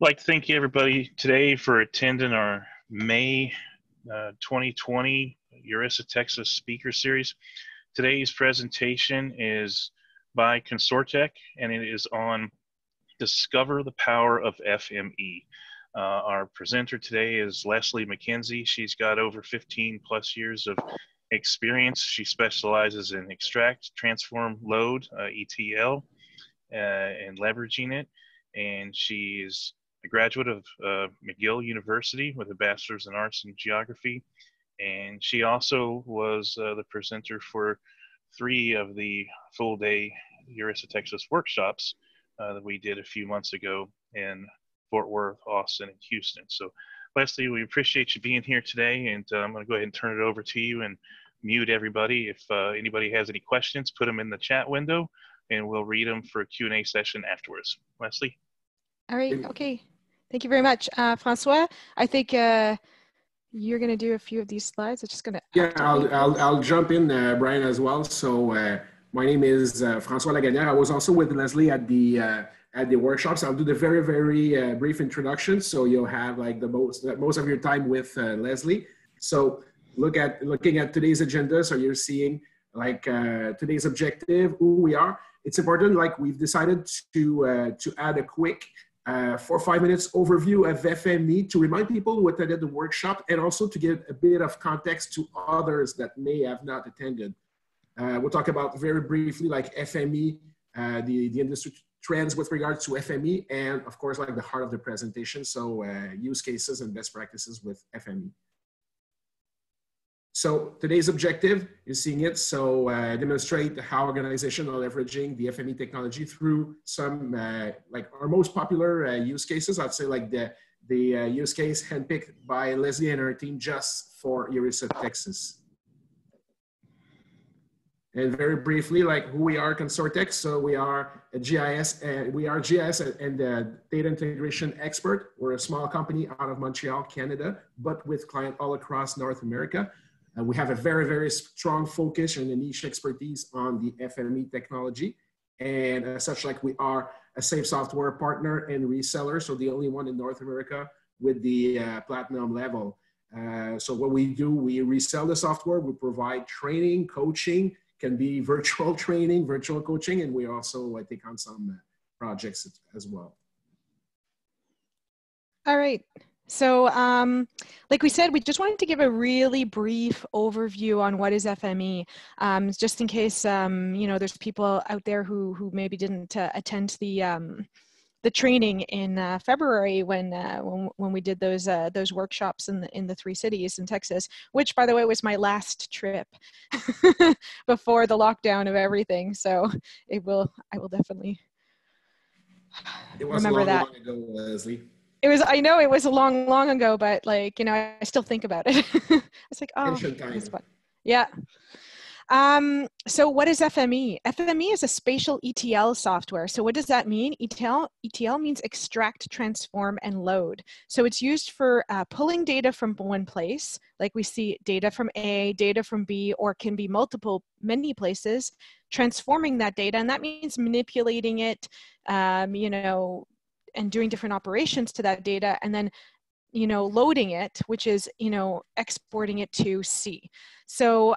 I'd like to thank you, everybody, today for attending our May 2020 ERISA Texas Speaker Series. Today's presentation is by Consortech, and it is on Discover the Power of FME. Our presenter today is Leslie McKenzie. She's got over 15 plus years of experience. She specializes in extract, transform, load, ETL, and leveraging it. And she is a graduate of McGill University with a Bachelor's in Arts and Geography. And she also was the presenter for 3 of the full-day ERISA Texas workshops that we did a few months ago in Fort Worth, Austin, and Houston. So, Leslie, we appreciate you being here today, and I'm going to go ahead and turn it over to you and mute everybody. If anybody has any questions, put them in the chat window, and we'll read them for a Q&A session afterwards. Leslie? All right, okay. Thank you very much. Francois, I think you're going to do a few of these slides. I'm just going to... Yeah, I'll jump in, Brian, as well. So my name is Francois Lagagnère. I was also with Leslie at the workshops. I'll do the very, very brief introduction, so you'll have like the most of your time with Leslie. So looking at today's agenda, so you're seeing like today's objective, who we are. It's important, like we've decided to add a quick 4 or 5 minutes overview of FME to remind people who attended the workshop and also to give a bit of context to others that may have not attended. We'll talk about very briefly like FME, the industry trends with regard to FME, and of course like the heart of the presentation, so use cases and best practices with FME. So today's objective, you're seeing it, so demonstrate how organizations are leveraging the FME technology through some, like our most popular use cases. I'd say like the use case handpicked by Leslie and her team just for ERISA Texas. And very briefly, like who we are, Consortech. So we are a GIS, and a data integration expert. We're a small company out of Montreal, Canada, but with clients all across North America. And we have a very, very strong focus and a niche expertise on the FME technology. And as such, like we are a safe software partner and reseller. So the only one in North America with the platinum level. So what we do, we resell the software. We provide training, coaching, can be virtual training, virtual coaching. And we also take on some projects as well. All right. So like we said, we just wanted to give a really brief overview on what is FME, just in case, you know, there's people out there who maybe didn't attend the training in February when we did those workshops in the 3 cities in Texas, which by the way was my last trip before the lockdown of everything. So I will definitely remember that. It was long ago, Leslie. It was, I know it was a long ago, but like, you know, I still think about it. It's like, oh, that's fun. Yeah. So what is FME? FME is a spatial ETL software. So what does that mean? ETL means extract, transform, and load. So it's used for pulling data from one place, like we see data from A, data from B, or can be many places, transforming that data. And that means manipulating it, you know, and doing different operations to that data, and then, you know, loading it, which is, you know, exporting it to C. So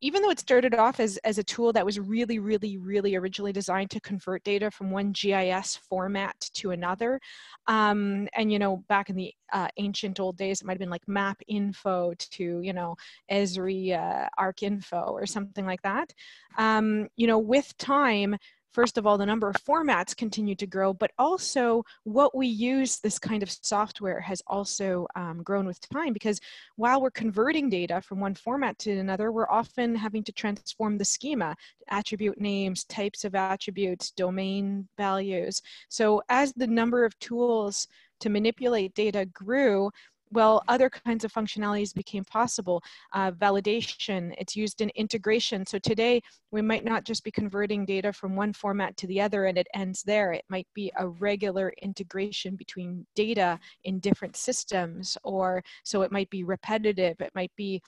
even though it started off as a tool that was really originally designed to convert data from one GIS format to another, and, you know, back in the ancient old days, it might have been like map info to, you know, Esri arc info or something like that. You know, with time, first of all, the number of formats continue to grow, but also what we use this kind of software has also grown with time, because while we're converting data from one format to another, we're often having to transform the schema, attribute names, types of attributes, domain values. So as the number of tools to manipulate data grew, well, other kinds of functionalities became possible. Validation, it's used in integration. So today, we might not just be converting data from one format to the other and it ends there. It might be a regular integration between data in different systems, or so it might be repetitive. It might be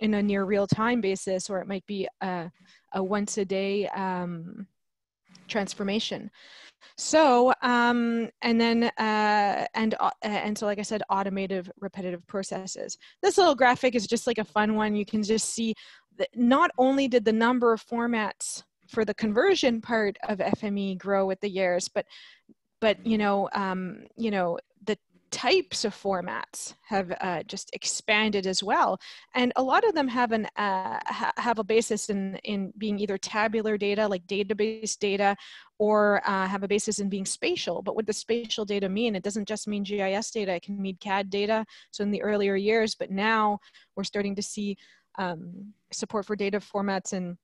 in a near real time basis, or it might be a once a day transformation. So, and so like I said, automative repetitive processes. This little graphic is just like a fun one. You can just see that not only did the number of formats for the conversion part of FME grow with the years, but you know, the types of formats have just expanded as well, and a lot of them have an have a basis in being either tabular data, like database data, or have a basis in being spatial. But what does spatial data mean? It doesn't just mean GIS data; it can mean CAD data. So in the earlier years, but now we're starting to see support for data formats in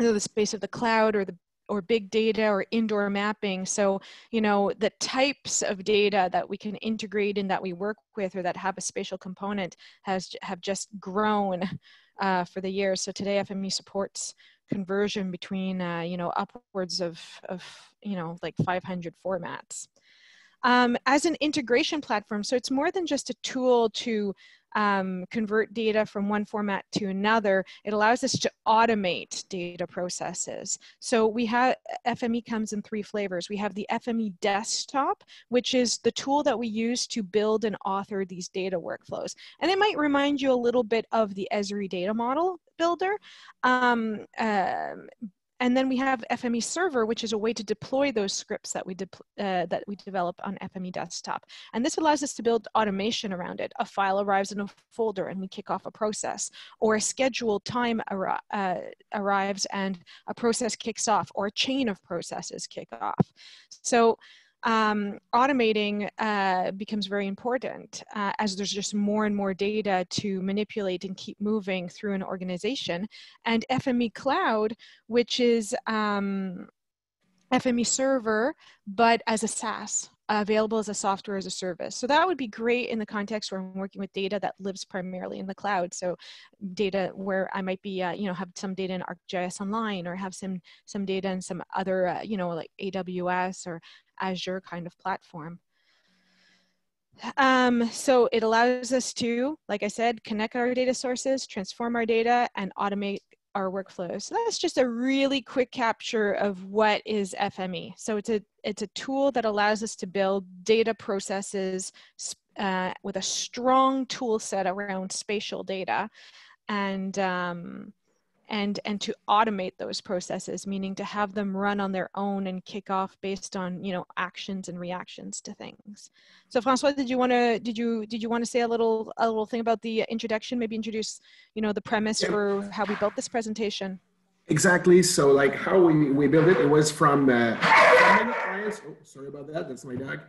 either the space of the cloud or the or big data or indoor mapping. So, you know, the types of data that we can integrate and that we work with or that have a spatial component have just grown for the years. So today FME supports conversion between, you know, upwards of, you know, like 500 formats. As an integration platform, so it's more than just a tool to convert data from one format to another. It allows us to automate data processes. So we have, FME comes in three flavors. We have the FME desktop, which is the tool that we use to build and author these data workflows. And it might remind you a little bit of the Esri data model builder. And then we have FME Server, which is a way to deploy those scripts that we develop on FME Desktop. And this allows us to build automation around it. A file arrives in a folder and we kick off a process, or a scheduled time arrives and a process kicks off, or a chain of processes kick off. So automating becomes very important as there's just more and more data to manipulate and keep moving through an organization. And FME Cloud, which is FME Server, but as a SaaS, available as a software as a service. So that would be great in the context where I'm working with data that lives primarily in the cloud. So data where I might be, you know, have some data in ArcGIS Online, or have some data in some other, you know, like AWS or Azure kind of platform. So it allows us to, like I said, connect our data sources, transform our data, and automate our workflows. So that's just a really quick capture of what is FME. So it's a tool that allows us to build data processes with a strong tool set around spatial data, and to automate those processes, meaning to have them run on their own and kick off based on, you know, actions and reactions to things. So François, did you want to say a little thing about the introduction? Maybe introduce, you know, the premise for how we built this presentation. Exactly. So like how we built it. It was from many clients. Oh, sorry about that. That's my dog.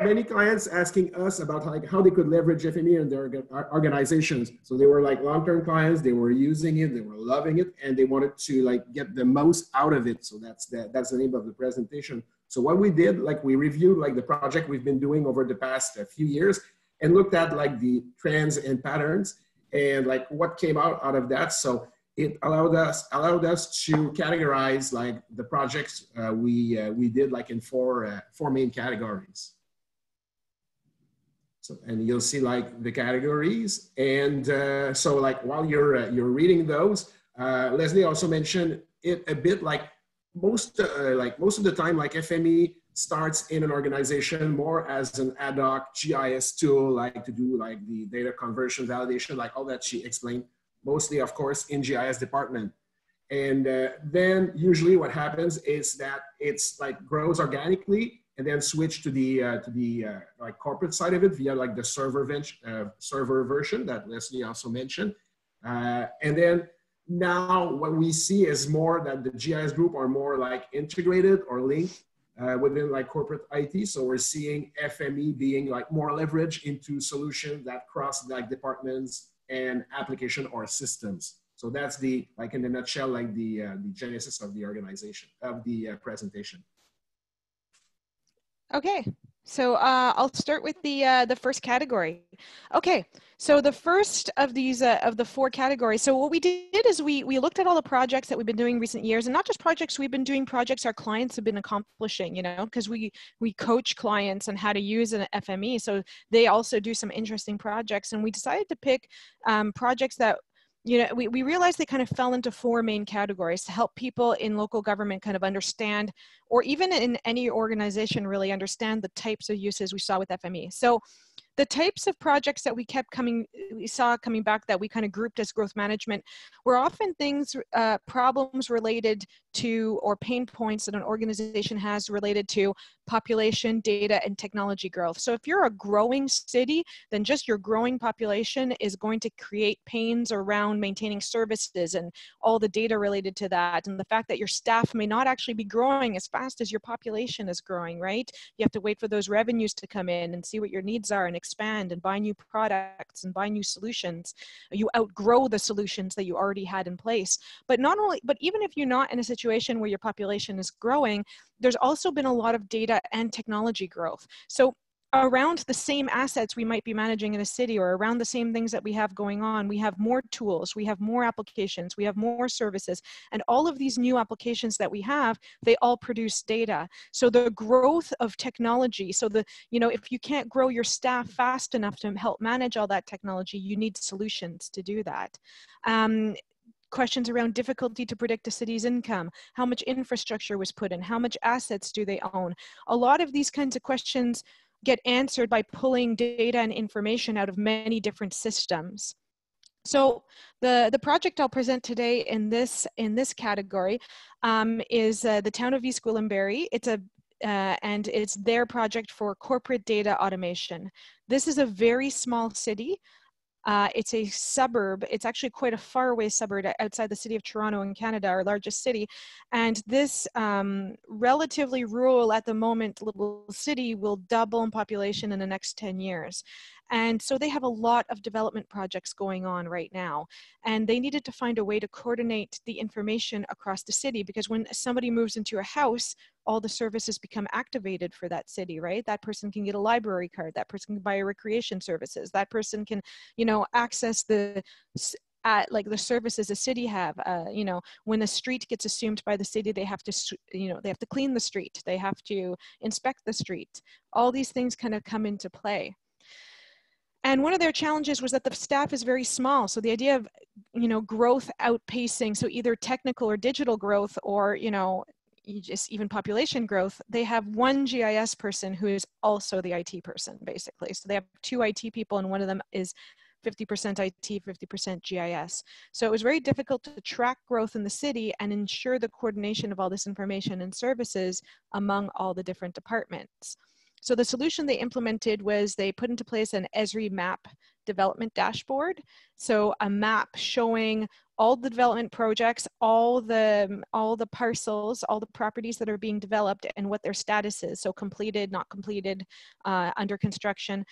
Many clients asking us about like how they could leverage FME in their organizations. So they were like long-term clients, they were using it, they were loving it, and they wanted to like get the most out of it. So that's the name of the presentation. So what we did, like we reviewed like the project we've been doing over the past few years and looked at like the trends and patterns and like what came out of that. So it allowed us to categorize like the projects we did like in four main categories. So, and you'll see like the categories, and so like while you're reading those, Leslie also mentioned it a bit. Like most of the time, like FME starts in an organization more as an ad hoc GIS tool, like to do like the data conversion, validation, like all that she explained. Mostly, of course, in GIS department. And then usually what happens is that it's like grows organically and then switch to the like corporate side of it via like the server version that Leslie also mentioned. And then now what we see is more that the GIS group are more like integrated or linked within like corporate IT. So we're seeing FME being like more leveraged into solutions that cross like departments and application or systems. So that's the, like in a nutshell, like the genesis of the organization, of the presentation. Okay, so I'll start with the first category. Okay, so the first of these, of the four categories. So what we did is we looked at all the projects that we've been doing recent years, and not just projects we've been doing, projects our clients have been accomplishing, you know, because we coach clients on how to use an FME. So they also do some interesting projects, and we decided to pick projects that you know, we realized they kind of fell into four main categories to help people in local government kind of understand, or even in any organization really understand the types of uses we saw with FME. So the types of projects that we saw coming back that we kind of grouped as growth management were often things, problems related to, or pain points that an organization has related to population, data, and technology growth. So if you're a growing city, then just your growing population is going to create pains around maintaining services and all the data related to that. And the fact that your staff may not actually be growing as fast as your population is growing, right? You have to wait for those revenues to come in and see what your needs are and expand and buy new products and buy new solutions. You outgrow the solutions that you already had in place. But not only, but even if you're not in a situation where your population is growing, there's also been a lot of data and technology growth. So around the same assets we might be managing in a city, or around the same things that we have going on, we have more tools, we have more applications, we have more services, and all of these new applications that we have, they all produce data. So the growth of technology, so the, you know, if you can't grow your staff fast enough to help manage all that technology, you need solutions to do that. Questions around difficulty to predict a city's income, how much infrastructure was put in, how much assets do they own? A lot of these kinds of questions get answered by pulling data and information out of many different systems. So the project I'll present today in this category is the town of East Gwillimbury. It's a and it's their project for corporate data automation. This is a very small city. It's a suburb. It's actually quite a faraway suburb outside the city of Toronto in Canada, our largest city. And this relatively rural at the moment little city will double in population in the next 10 years. And so they have a lot of development projects going on right now. And they needed to find a way to coordinate the information across the city, because when somebody moves into a house, all the services become activated for that city, right? That person can get a library card, that person can buy a recreation services, that person can, you know, access the like the services the city have. You know, when a street gets assumed by the city, they have to, you know, they have to clean the street, they have to inspect the street. All these things kind of come into play. And one of their challenges was that the staff is very small. So the idea of, you know, growth outpacing, so either technical or digital growth, or, you know, just even population growth, they have one GIS person who is also the IT person, basically. So they have two IT people, and one of them is 50% IT, 50% GIS. So it was very difficult to track growth in the city and ensure the coordination of all this information and services among all the different departments. So the solution they implemented was they put into place an Esri map development dashboard. So a map showing all the development projects, all the parcels, all the properties that are being developed, and what their status is. So completed, not completed, under construction.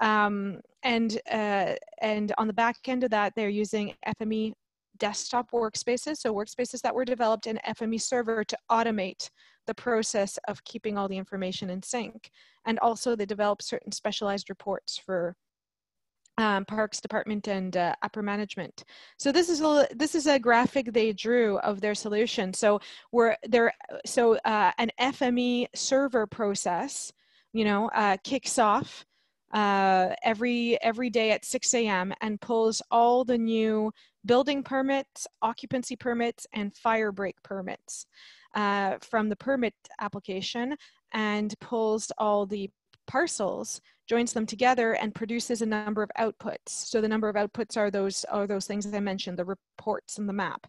And on the back end of that, they're using FME desktop workspaces, so workspaces that were developed in FME server to automate the process of keeping all the information in sync. And also they develop certain specialized reports for Parks Department and upper management. So this is a graphic they drew of their solution. So an FME server process, you know, kicks off every day at 6 a.m. and pulls all the new building permits, occupancy permits, and fire break permits from the permit application, and pulls all the parcels, joins them together, and produces a number of outputs. So the number of outputs are those things that I mentioned, the reports and the map.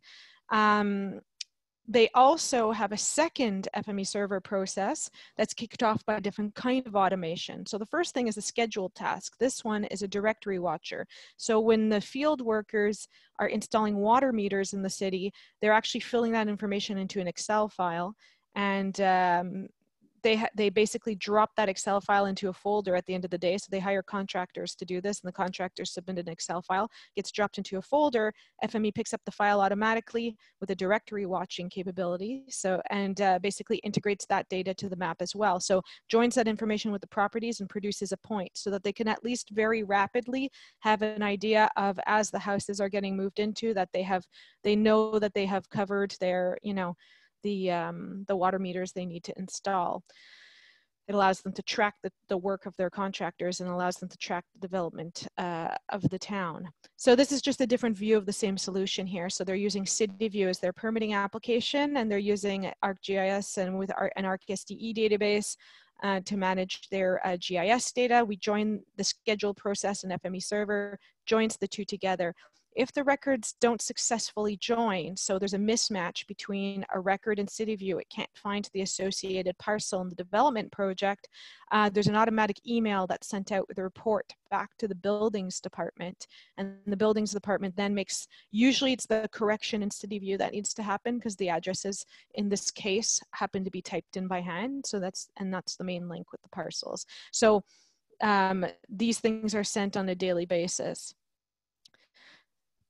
They also have a second FME server process that's kicked off by a different kind of automation. So the first thing is a scheduled task. This one is a directory watcher. So when the field workers are installing water meters in the city, they're actually filling that information into an Excel file, and they basically drop that Excel file into a folder at the end of the day. So they hire contractors to do this, and the contractors submit an Excel file, gets dropped into a folder. FME picks up the file automatically with a directory watching capability. So, and basically integrates that data to the map as well. So joins that information with the properties and produces a point, so that they can at least very rapidly have an idea of, as the houses are getting moved into, that they know that they have covered their, you know, the water meters they need to install. It allows them to track the work of their contractors and allows them to track the development of the town. So this is just a different view of the same solution here. So they're using CityView as their permitting application, and they're using ArcGIS and with an ArcSDE database to manage their GIS data. We join the schedule process and FME server, joins the two together. If the records don't successfully join, so there's a mismatch between a record and CityView, it can't find the associated parcel in the development project, there's an automatic email that's sent out with a report back to the buildings department. And the buildings department then makes, usually it's the correction in CityView that needs to happen because the addresses in this case happen to be typed in by hand. So that's, and that's the main link with the parcels. So these things are sent on a daily basis.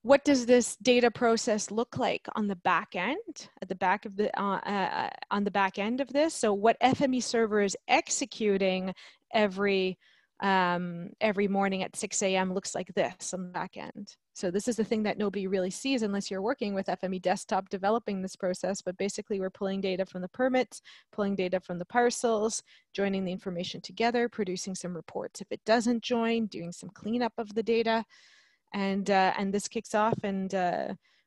What does this data process look like on the back end? At the back of the on the back end of this, so what FME server is executing every morning at 6 a.m. looks like this on the back end. So this is the thing that nobody really sees unless you're working with FME Desktop developing this process. But basically, we're pulling data from the permits, pulling data from the parcels, joining the information together, producing some reports if it doesn't join, doing some cleanup of the data. And this kicks off and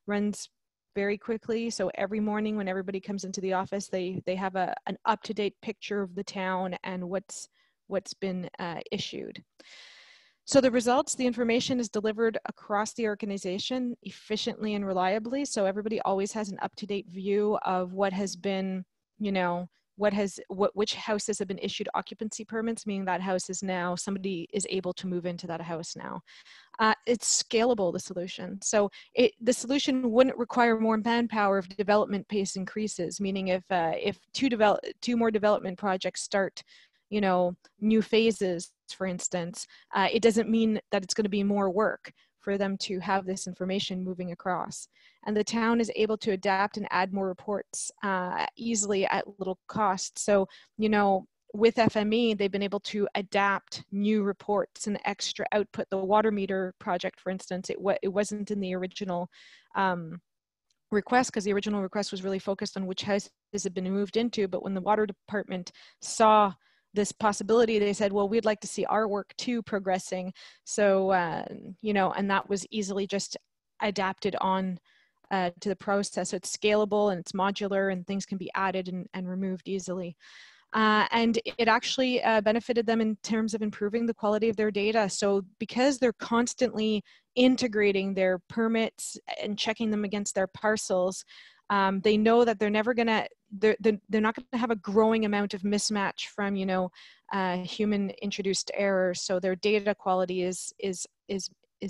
runs very quickly. So every morning when everybody comes into the office, they have an up-to-date picture of the town and what's been issued. So the results, the information is delivered across the organization efficiently and reliably. So everybody always has an up-to-date view of what has been, you know, which houses have been issued occupancy permits, meaning that house is now, somebody is able to move into that house now. It's scalable, the solution. So the solution wouldn't require more manpower if development pace increases, meaning if two more development projects start, you know, new phases, for instance, it doesn't mean that it's going to be more work for them to have this information moving across. And the town is able to adapt and add more reports easily at little cost. So, you know, with FME, they've been able to adapt new reports and extra output. The water meter project, for instance, it wasn't in the original request because the original request was really focused on which houses had been moved into. But when the water department saw this possibility, they said, well, we'd like to see our work too progressing. So, you know, and that was easily just adapted on to the process. So it's scalable and it's modular and things can be added and removed easily. And it actually benefited them in terms of improving the quality of their data. So because they're constantly integrating their permits and checking them against their parcels, they know that they're not going to have a growing amount of mismatch from, you know, human introduced errors. So their data quality is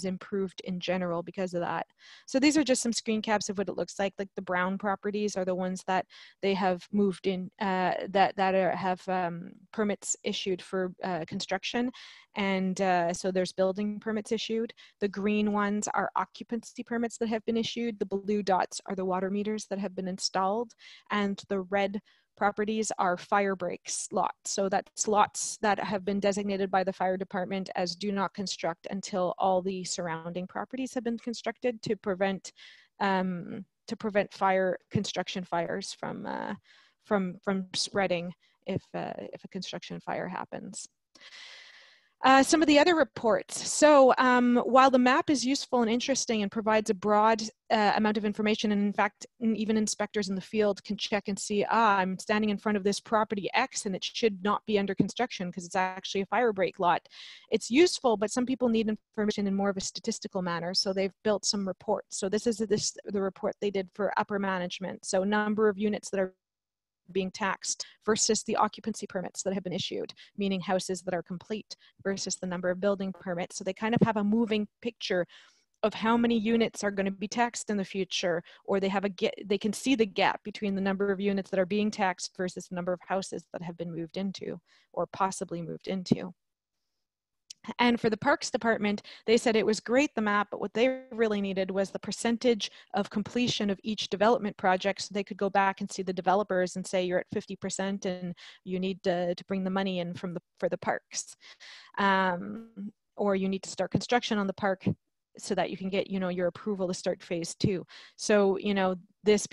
improved in general because of that. So these are just some screen caps of what it looks like. Like the brown properties are the ones that they have moved in, that have permits issued for construction. And so there's building permits issued. The green ones are occupancy permits that have been issued. The blue dots are the water meters that have been installed. And the red properties are fire breaks lots. So that's lots that have been designated by the fire department as do not construct until all the surrounding properties have been constructed to prevent construction fires from spreading if a construction fire happens. Some of the other reports. So while the map is useful and interesting and provides a broad amount of information, and in fact, even inspectors in the field can check and see, I'm standing in front of this property X and it should not be under construction because it's actually a fire break lot. It's useful, but some people need information in more of a statistical manner. So they've built some reports. So this is the report they did for upper management. So number of units that are being taxed versus the occupancy permits that have been issued, meaning houses that are complete versus the number of building permits. So they kind of have a moving picture of how many units are going to be taxed in the future, or they can see the gap between the number of units that are being taxed versus the number of houses that have been moved into or possibly moved into. And for the Parks Department, they said it was great, the map, but what they really needed was the percentage of completion of each development project, so they could go back and see the developers and say, you're at 50% and you need to bring the money in for the parks. Or you need to start construction on the park so that you can get, you know, your approval to start phase 2. So, you know, this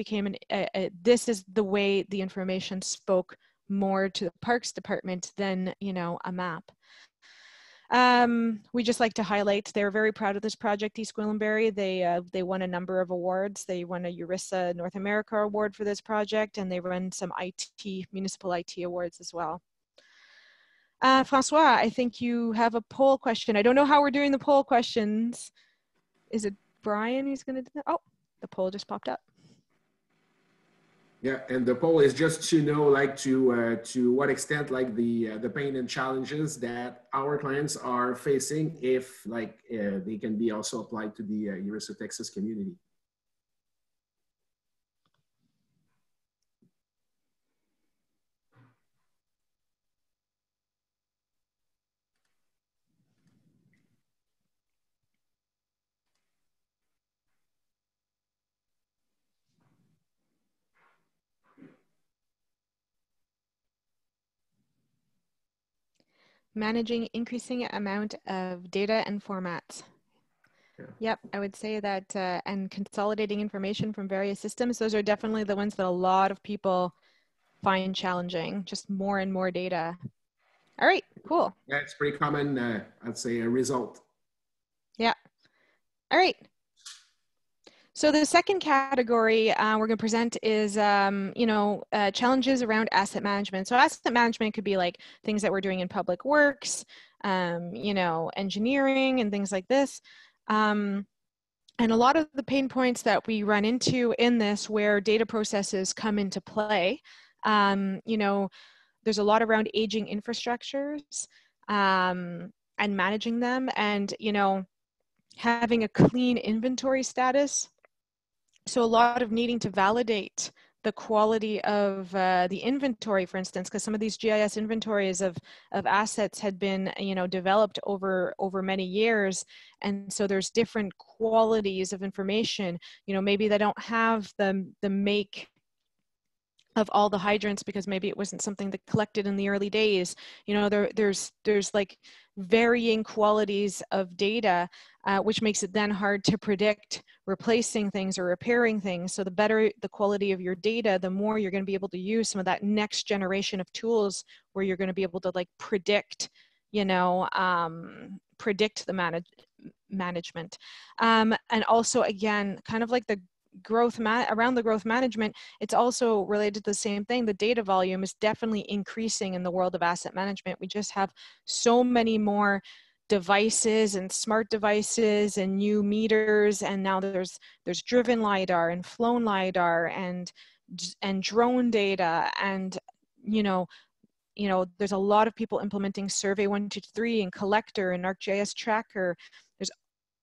is the way the information spoke more to the Parks Department than, you know, a map. We just like to highlight, they're very proud of this project, East Gwillimbury. They won a number of awards. They won a EURISA North America award for this project, and they run some IT, municipal IT awards as well. Francois, I think you have a poll question. I don't know how we're doing the poll questions. Is it Brian who's gonna do that? Oh, the poll just popped up. Yeah, and the poll is just to know, like, to what extent, like, the pain and challenges that our clients are facing, if, like, they can be also applied to the EURISA Texas community. Managing increasing amount of data and formats. Yeah. Yep, I would say that, and consolidating information from various systems, those are definitely the ones that a lot of people find challenging, just more and more data. All right, cool. Yeah, it's pretty common, I'd say, a result. Yeah, all right. So the second category we're going to present is, challenges around asset management. So asset management could be like things that we're doing in public works, engineering and things like this. And a lot of the pain points that we run into in this, where data processes come into play, there's a lot around aging infrastructures and managing them, and, you know, having a clean inventory status. So a lot of needing to validate the quality of the inventory, for instance, because some of these GIS inventories of assets had been, developed over many years. And so there's different qualities of information. You know, maybe they don't have the make of all the hydrants because maybe it wasn't something that collected in the early days. You know, there's like varying qualities of data, which makes it then hard to predict replacing things or repairing things. So the better the quality of your data, the more you're going to be able to use some of that next generation of tools where you're going to be able to, like, predict, predict the management. And also, again, kind of like the growth around the growth management, it's also related to the same thing. The data volume is definitely increasing in the world of asset management. We just have so many more devices and smart devices and new meters, and now there's driven LiDAR and flown LiDAR and drone data, and there's a lot of people implementing Survey123 and Collector and ArcGIS Tracker.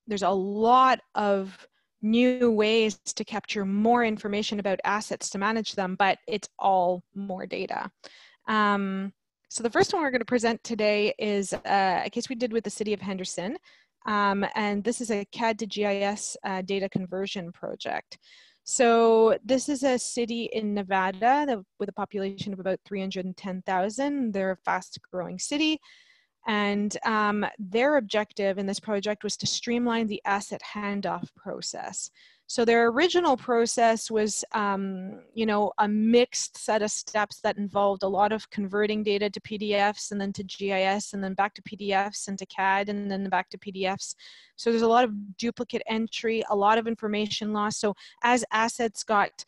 There's a lot of new ways to capture more information about assets to manage them, but it's all more data. So the first one we're going to present today is a case we did with the City of Henderson, and this is a CAD to GIS data conversion project. So this is a city in Nevada with a population of about 310,000. They're a fast-growing city. And their objective in this project was to streamline the asset handoff process. So their original process was, a mixed set of steps that involved a lot of converting data to PDFs and then to GIS and then back to PDFs and to CAD and then back to PDFs. So there's a lot of duplicate entry, a lot of information loss. So as assets got,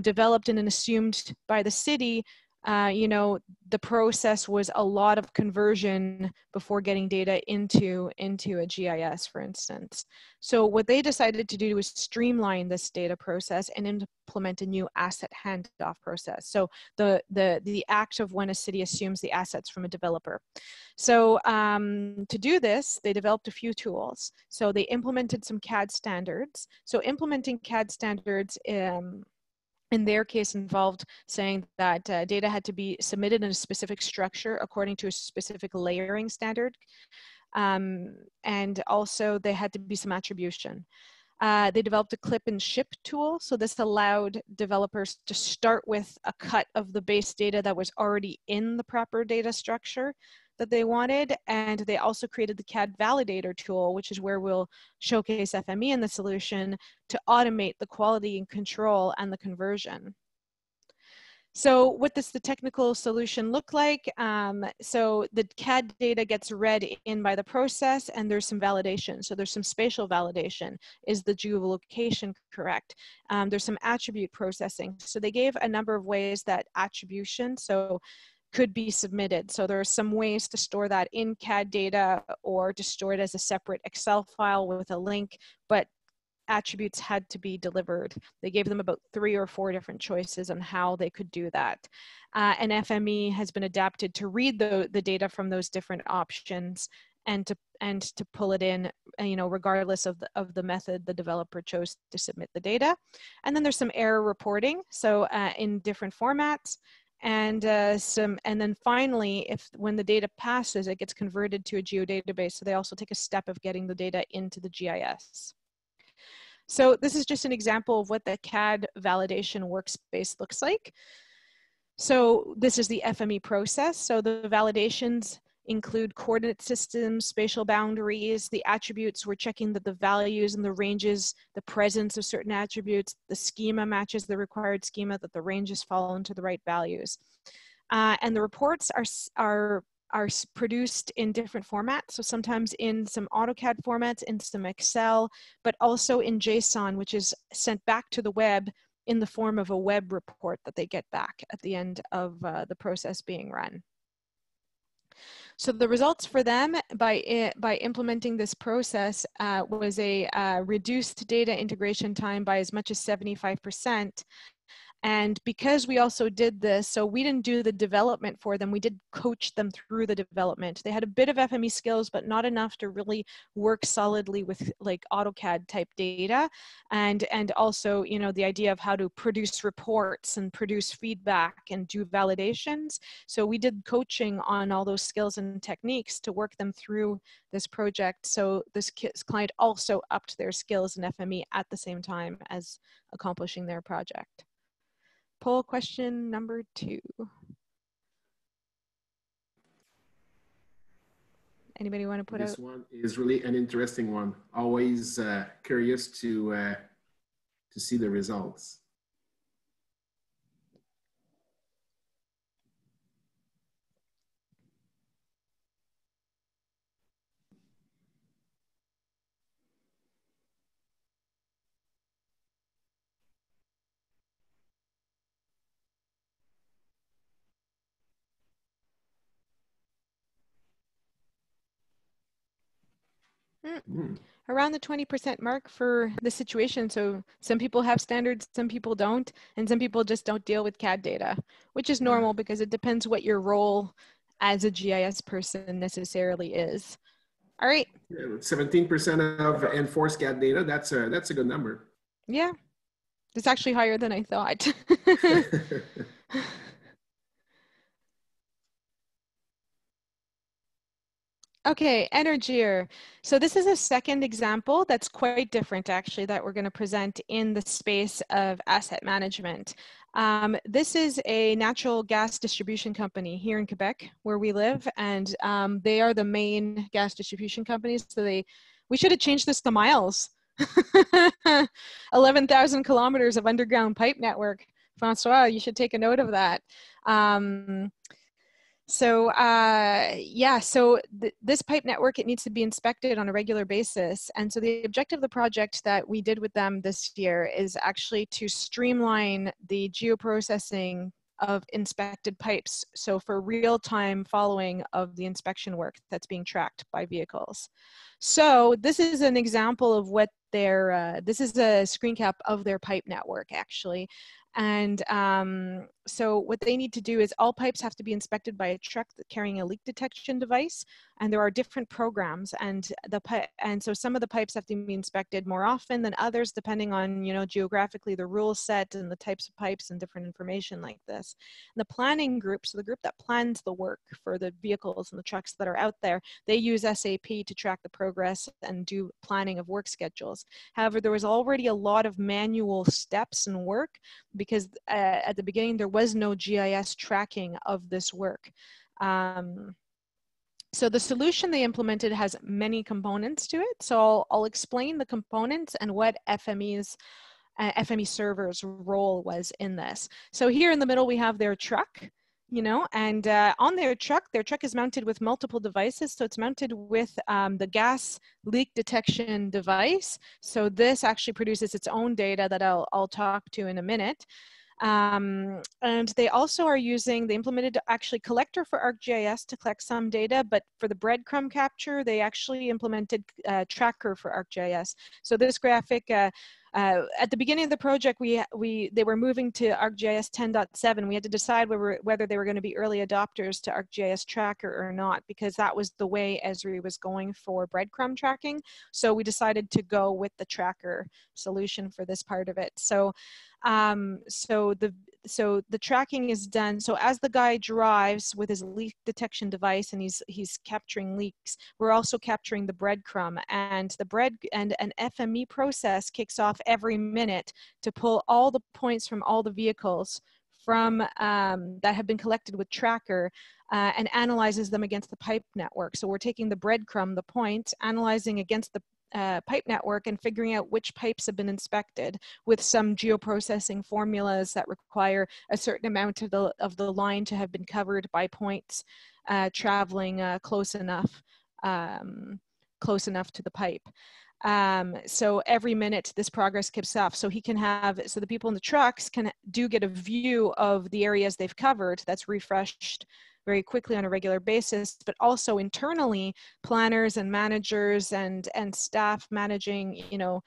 developed and assumed by the city, the process was a lot of conversion before getting data into a GIS, for instance. So what they decided to do was streamline this data process and implement a new asset handoff process. So the act of when a city assumes the assets from a developer. So to do this, they developed a few tools. So they implemented some CAD standards. So implementing CAD standards in their case involved saying that data had to be submitted in a specific structure according to a specific layering standard. And also there had to be some attribution. They developed a clip and ship tool. So this allowed developers to start with a cut of the base data that was already in the proper data structure that they wanted. And they also created the CAD validator tool, which is where we'll showcase FME in the solution to automate the quality and control and the conversion. So what does the technical solution look like? So the CAD data gets read in by the process, and there's some validation. So there's some spatial validation. Is the geolocation correct? There's some attribute processing. So they gave a number of ways that attribution could be submitted. So there are some ways to store that in CAD data or to store it as a separate Excel file with a link, but attributes had to be delivered. They gave them about 3 or 4 different choices on how they could do that. And FME has been adapted to read the data from those different options and to pull it in, regardless of the method the developer chose to submit the data. And then there's some error reporting, so in different formats. And then finally, when the data passes, it gets converted to a geodatabase. So they also take a step of getting the data into the GIS. So this is just an example of what the CAD validation workspace looks like. So this is the FME process. So the validations include coordinate systems, spatial boundaries, the attributes. We're checking that the values and the ranges, the presence of certain attributes, the schema matches the required schema, that the ranges fall into the right values. And the reports are produced in different formats. So sometimes in some AutoCAD formats, in some Excel, but also in JSON, which is sent back to the web in the form of a web report that they get back at the end of the process being run. So the results for them by implementing this process was a reduced data integration time by as much as 75%. And because we also did this, so we didn't do the development for them, we did coach them through the development. They had a bit of FME skills, but not enough to really work solidly with like AutoCAD type data. And also, the idea of how to produce reports and produce feedback and do validations. So we did coaching on all those skills and techniques to work them through this project. So this client also upped their skills in FME at the same time as accomplishing their project. Poll question number 2. Anybody want to put out? This one is really an interesting one. Always curious to see the results. Around the 20% mark for the situation. So some people have standards, some people don't, and some people just don't deal with CAD data, which is normal because it depends what your role as a GIS person necessarily is. All right. 17% of enforced CAD data. That's a good number. Yeah. It's actually higher than I thought. Okay, Energier. So this is a second example that's quite different actually that we're going to present in the space of asset management. This is a natural gas distribution company here in Quebec where we live, and they are the main gas distribution companies. So we should have changed this to miles. 11,000 kilometers of underground pipe network. Francois, you should take a note of that. So this pipe network, it needs to be inspected on a regular basis. And so the objective of the project that we did with them this year is actually to streamline the geoprocessing of inspected pipes. So for real-time following of the inspection work that's being tracked by vehicles. So this is an example of what their, this is a screen cap of their pipe network actually. And so what they need to do is all pipes have to be inspected by a truck carrying a leak detection device. And there are different programs, and so some of the pipes have to be inspected more often than others, depending on, geographically the rule set and the types of pipes and different information like this. And the planning group, so the group that plans the work for the vehicles and the trucks that are out there, they use SAP to track the progress and do planning of work schedules. However, there was already a lot of manual steps and work because at the beginning there was no GIS tracking of this work. So the solution they implemented has many components to it. So I'll explain the components and what FME's FME Server's role was in this. So here in the middle, we have their truck, you know, and on their truck is mounted with multiple devices. So it's mounted with the gas leak detection device. So this actually produces its own data that I'll talk to in a minute. And they also are using, they implemented actually collector for ArcGIS to collect some data, but for the breadcrumb capture, they actually implemented tracker for ArcGIS. So this graphic, at the beginning of the project, they were moving to ArcGIS 10.7. We had to decide whether they were going to be early adopters to ArcGIS Tracker or not, because that was the way Esri was going for breadcrumb tracking. So we decided to go with the tracker solution for this part of it. So, so the tracking is done. So as the guy drives with his leak detection device and he's capturing leaks, we're also capturing the breadcrumb, and the bread and an FME process kicks off every minute to pull all the points from all the vehicles from that have been collected with tracker, and analyzes them against the pipe network. So we're taking the breadcrumb, the point, analyzing against the pipe network and figuring out which pipes have been inspected with some geoprocessing formulas that require a certain amount of the line to have been covered by points traveling close enough to the pipe. So every minute this progress kicks off. So so the people in the trucks do get a view of the areas they've covered that's refreshed very quickly on a regular basis, but also internally planners and managers and staff managing, you know,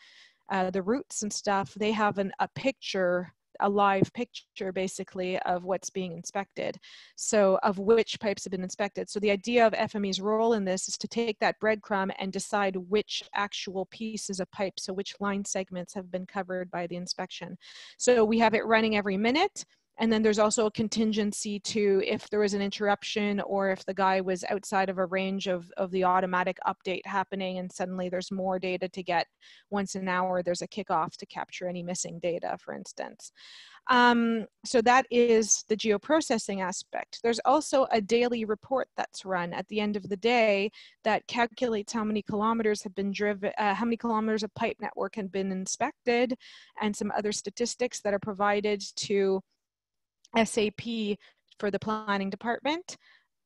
the routes and stuff, they have a picture, a live picture basically of what's being inspected. So of which pipes have been inspected. So the idea of FME's role in this is to take that breadcrumb and decide which actual pieces of pipe, so which line segments have been covered by the inspection. So we have it running every minute. And then there's also a contingency to if there was an interruption or if the guy was outside of a range of the automatic update happening and suddenly there's more data to get. Once an hour, there's a kickoff to capture any missing data, for instance. So that is the geoprocessing aspect. There's also a daily report that's run at the end of the day that calculates how many kilometers have been driven, how many kilometers of pipe network have been inspected, and some other statistics that are provided to SAP for the planning department.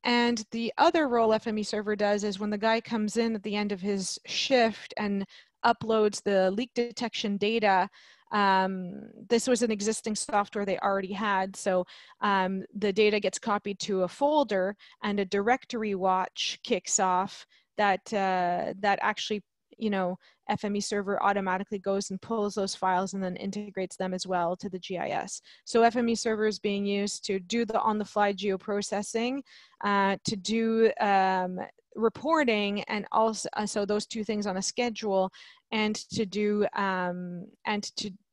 And the other role FME Server does is when the guy comes in at the end of his shift and uploads the leak detection data, this was an existing software they already had. So the data gets copied to a folder and a directory watch kicks off that, that actually, you know, FME Server automatically goes and pulls those files and then integrates them as well to the GIS. So FME Server is being used to do the on-the-fly geoprocessing, to do reporting, and also so those two things on a schedule, and to do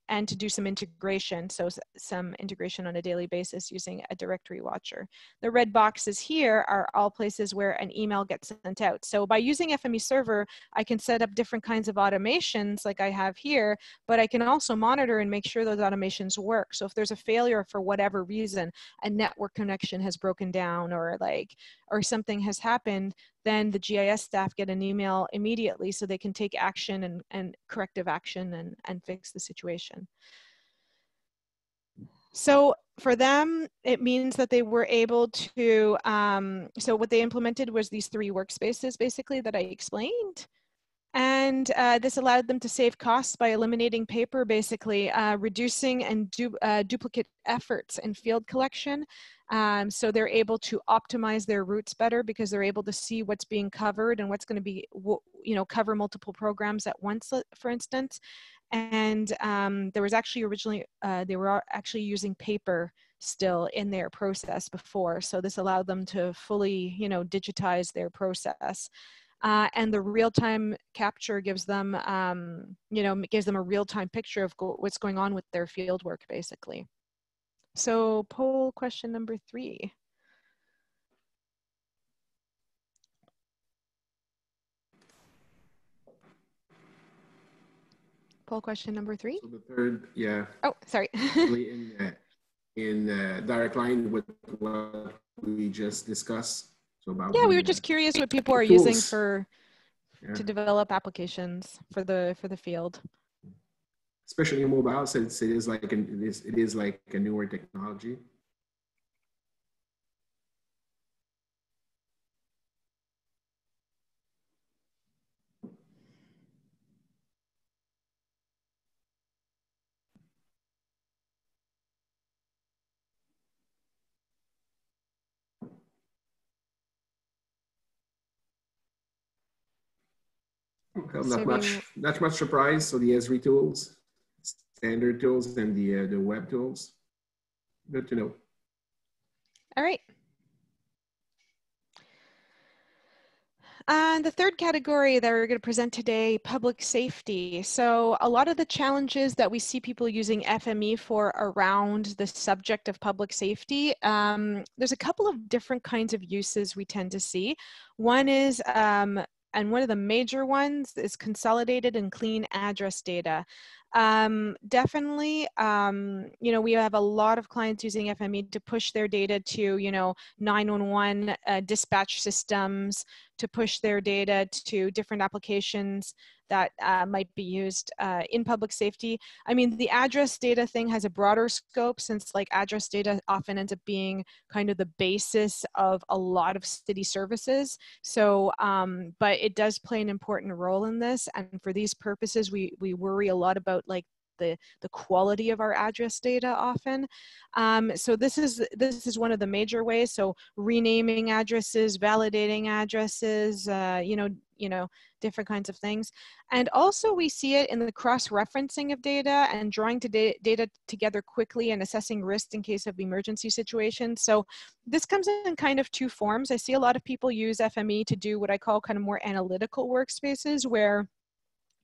and to do some integration, so some integration on a daily basis using a directory watcher. The red boxes here are all places where an email gets sent out. So by using FME Server, I can set up different kinds of automations like I have here, but I can also monitor and make sure those automations work. So if there's a failure for whatever reason, a network connection has broken down or something has happened, then the GIS staff get an email immediately so they can take action and corrective action and fix the situation. So for them, it means that they were able to, so what they implemented was these three workspaces basically that I explained. And this allowed them to save costs by eliminating paper, basically reducing and duplicate efforts in field collection. So they're able to optimize their routes better because they're able to see what's being covered and what's going to be, you know, cover multiple programs at once, for instance. And there was actually originally, they were actually using paper still in their process before. So this allowed them to fully, you know, digitize their process. And the real-time capture gives them, you know, gives them a real-time picture of what's going on with their field work, basically. So poll question number 3. Poll question number 3? So the third, yeah. Oh, sorry. in direct line with what we just discussed. Yeah, we were just curious what people are using for to develop applications for the field. especially in mobile, since it is like a newer technology. I'm not much surprised. So the Esri tools, standard tools, and the web tools. Good to know. All right. And the third category that we're going to present today, public safety. So a lot of the challenges that we see people using FME for around the subject of public safety, there's a couple of different kinds of uses we tend to see. One is, and one of the major ones is consolidated and clean address data. Definitely, you know, we have a lot of clients using FME to push their data to, you know, 911 dispatch systems, to push their data to different applications that might be used in public safety. I mean, the address data thing has a broader scope, since like address data often ends up being kind of the basis of a lot of city services. So, but it does play an important role in this. And for these purposes, we worry a lot about like the quality of our address data often. So this is one of the major ways. So renaming addresses, validating addresses, you know, different kinds of things. And also we see it in the cross-referencing of data and drawing data together quickly and assessing risk in case of emergency situations. So this comes in kind of two forms. I see a lot of people use FME to do what I call kind of more analytical workspaces, where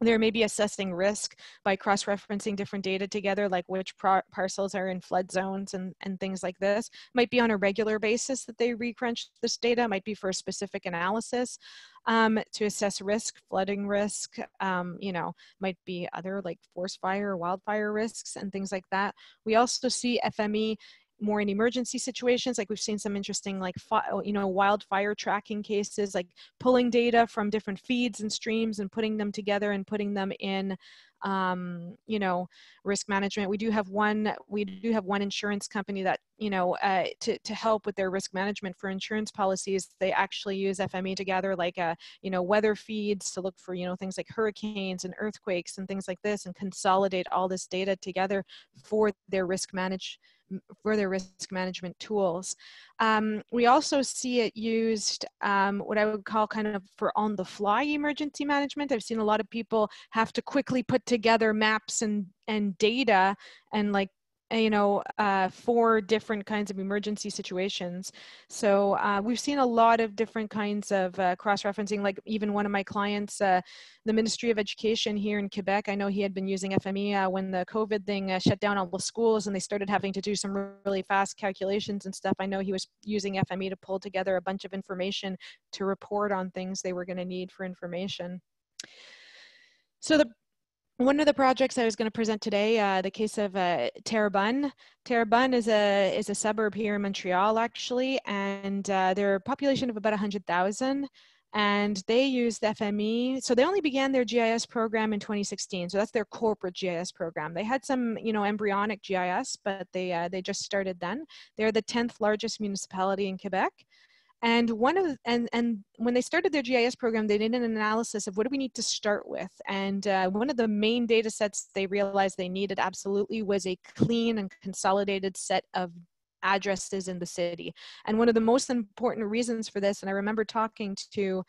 there may be assessing risk by cross-referencing different data together, like which parcels are in flood zones and things like this. Might be on a regular basis that they recrunch this data, might be for a specific analysis to assess risk, flooding risk, you know, might be other like forest fire, wildfire risks and things like that. We also see FME more in emergency situations. Like we've seen some interesting, like, you know, wildfire tracking cases, like pulling data from different feeds and streams and putting them together and putting them in, you know, risk management. We do have one insurance company that, you know, to help with their risk management for insurance policies, they actually use FME to gather like, you know, weather feeds to look for, you know, things like hurricanes and earthquakes and things like this, and consolidate all this data together for their risk management tools. We also see it used what I would call kind of for on-the-fly emergency management. I've seen a lot of people have to quickly put together maps and data and, like, you know, for different kinds of emergency situations. So we've seen a lot of different kinds of cross-referencing, like even one of my clients, the Ministry of Education here in Quebec, I know he had been using FME when the COVID thing shut down all the schools and they started having to do some really fast calculations and stuff. I know he was using FME to pull together a bunch of information to report on things they were going to need for information. So one of the projects I was going to present today, the case of Terrebonne. Terrebonne is a suburb here in Montreal, actually, and their population of about 100,000, and they used FME. So they only began their GIS program in 2016. So that's their corporate GIS program. They had some, you know, embryonic GIS, but they just started then. They're the 10th largest municipality in Quebec. And when they started their GIS program, they did an analysis of what do we need to start with. And one of the main data sets they realized they needed absolutely was a clean and consolidated set of addresses in the city. And one of the most important reasons for this, and I remember talking to